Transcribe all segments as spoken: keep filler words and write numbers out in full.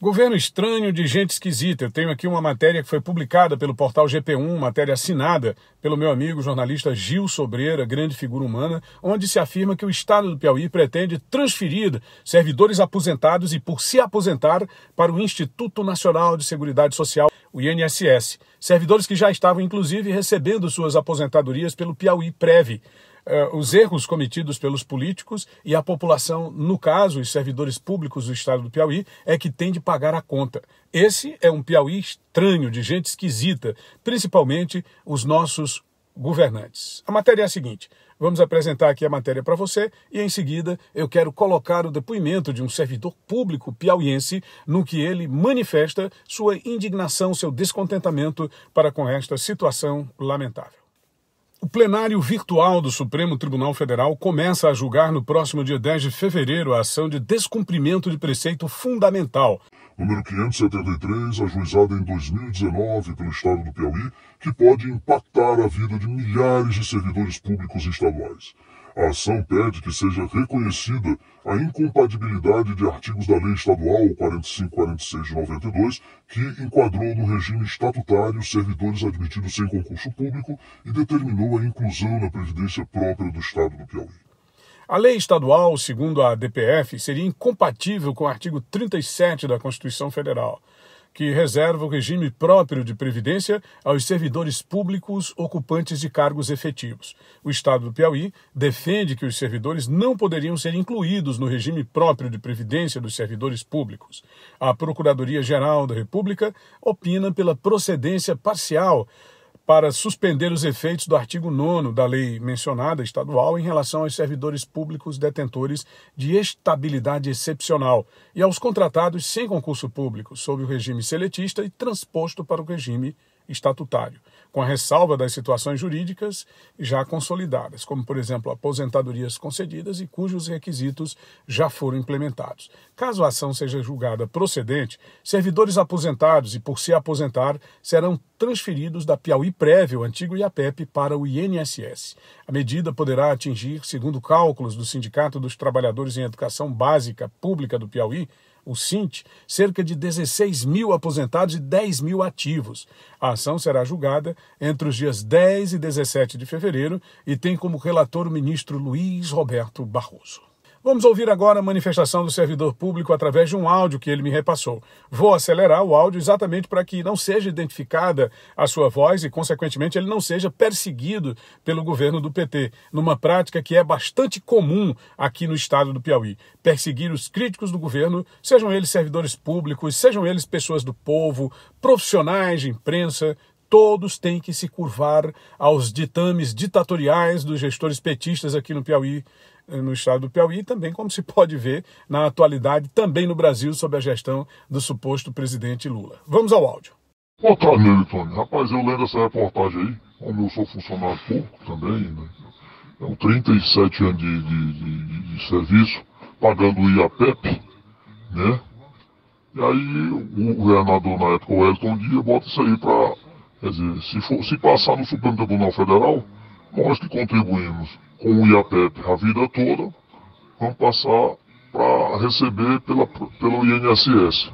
Governo estranho de gente esquisita. Eu tenho aqui uma matéria que foi publicada pelo portal G P um, matéria assinada pelo meu amigo jornalista Gil Sobreira, grande figura humana, onde se afirma que o Estado do Piauí pretende transferir servidores aposentados e por se aposentar para o Instituto Nacional de Seguridade Social, o I N S S. Servidores que já estavam, inclusive, recebendo suas aposentadorias pelo Piauí PREV. Uh, os erros cometidos pelos políticos e a população, no caso, os servidores públicos do Estado do Piauí, é que tem de pagar a conta. Esse é um Piauí estranho, de gente esquisita, principalmente os nossos governantes. A matéria é a seguinte, vamos apresentar aqui a matéria para você e, em seguida, eu quero colocar o depoimento de um servidor público piauiense no que ele manifesta sua indignação, seu descontentamento para com esta situação lamentável. O plenário virtual do Supremo Tribunal Federal começa a julgar no próximo dia dez de fevereiro a ação de descumprimento de preceito fundamental, número quinhentos e setenta e três, ajuizada em dois mil e dezenove pelo Estado do Piauí, que pode impactar a vida de milhares de servidores públicos estaduais. A ação pede que seja reconhecida a incompatibilidade de artigos da Lei Estadual quarenta e cinco quarenta e seis de noventa e dois, que enquadrou no regime estatutário servidores admitidos sem concurso público e determinou a inclusão na previdência própria do Estado do Piauí. A lei estadual, segundo a D P F, seria incompatível com o artigo trinta e sete da Constituição Federal, que reserva o regime próprio de previdência aos servidores públicos ocupantes de cargos efetivos. O Estado do Piauí defende que os servidores não poderiam ser incluídos no regime próprio de previdência dos servidores públicos. A Procuradoria-Geral da República opina pela procedência parcial para suspender os efeitos do artigo nono da lei mencionada estadual em relação aos servidores públicos detentores de estabilidade excepcional e aos contratados sem concurso público, sob o regime seletista e transposto para o regime estatutário, com a ressalva das situações jurídicas já consolidadas, como, por exemplo, aposentadorias concedidas e cujos requisitos já foram implementados. Caso a ação seja julgada procedente, servidores aposentados e por se aposentar serão transferidos da Piauí PREV, o antigo I A P E P, para o I N S S. A medida poderá atingir, segundo cálculos do Sindicato dos Trabalhadores em Educação Básica Pública do Piauí, o Cint, cerca de dezesseis mil aposentados e dez mil ativos. A ação será julgada entre os dias dez e dezessete de fevereiro e tem como relator o ministro Luiz Roberto Barroso. Vamos ouvir agora a manifestação do servidor público através de um áudio que ele me repassou. Vou acelerar o áudio exatamente para que não seja identificada a sua voz e, consequentemente, ele não seja perseguido pelo governo do P T, numa prática que é bastante comum aqui no estado do Piauí. Perseguir os críticos do governo, sejam eles servidores públicos, sejam eles pessoas do povo, profissionais de imprensa, todos têm que se curvar aos ditames ditatoriais dos gestores petistas aqui no Piauí, no estado do Piauí, também como se pode ver na atualidade, também no Brasil, sob a gestão do suposto presidente Lula. Vamos ao áudio. Pô, tá nele, Tony. Rapaz, eu lendo essa reportagem aí, como eu sou funcionário público também, né? Eu, trinta e sete anos de, de, de, de serviço, pagando o I A P E P, né? E aí o governador na época, o Hamilton Guia, bota isso aí pra, quer dizer, se, for, se passar no Supremo Tribunal Federal, nós que contribuímos com o I A P E P a vida toda, vamos passar para receber pela, pelo I N S S.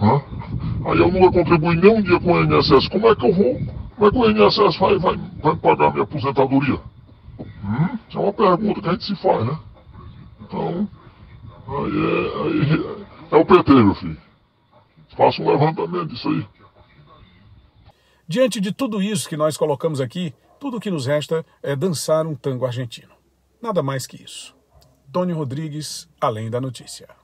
Hã? Aí eu nunca contribuí nem um dia com o I N S S. Como é que eu vou? Como é que o I N S S vai, vai, vai pagar minha aposentadoria? Hum? Isso é uma pergunta que a gente se faz, né? Então, aí é, aí é, é o P T, meu filho. Faça um levantamento disso aí. Diante de tudo isso que nós colocamos aqui, tudo o que nos resta é dançar um tango argentino. Nada mais que isso. Toni Rodrigues, Além da Notícia.